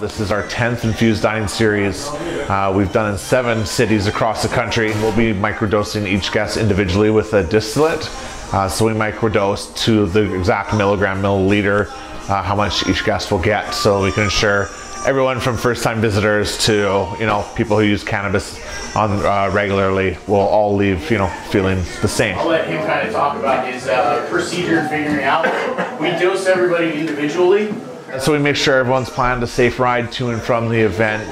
This is our 10th Infused Dining Series. We've done in 7 cities across the country. We'll be microdosing each guest individually with a distillate. So we microdose to the exact milligram, milliliter, how much each guest will get, so we can ensure everyone from first-time visitors to, people who use cannabis on regularly will all leave, feeling the same. I'll let him kind of talk about his procedure and figuring out. We dose everybody individually. So we make sure everyone's planned a safe ride to and from the event,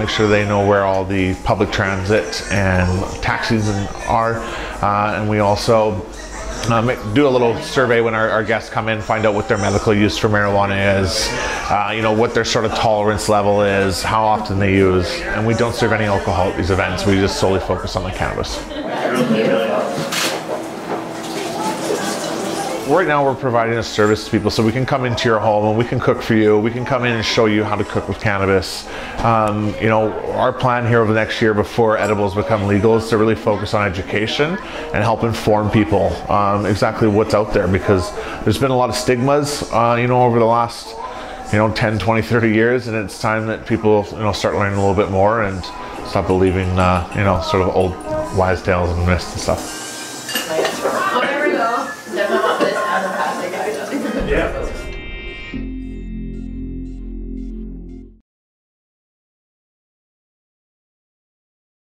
make sure they know where all the public transit and taxis are, and we also do a little survey when our guests come in, find out what their medical use for marijuana is, what their sort of tolerance level is, how often they use, and we don't serve any alcohol at these events. We just solely focus on the cannabis. Right now we're providing a service to people, so we can come into your home and we can cook for you. We can come in and show you how to cook with cannabis. Our plan here over the next year before edibles become legal is to really focus on education and help inform people exactly what's out there, because there's been a lot of stigmas, over the last, 10, 20, 30 years, and it's time that people, start learning a little bit more and stop believing, sort of old wise tales and myths and stuff.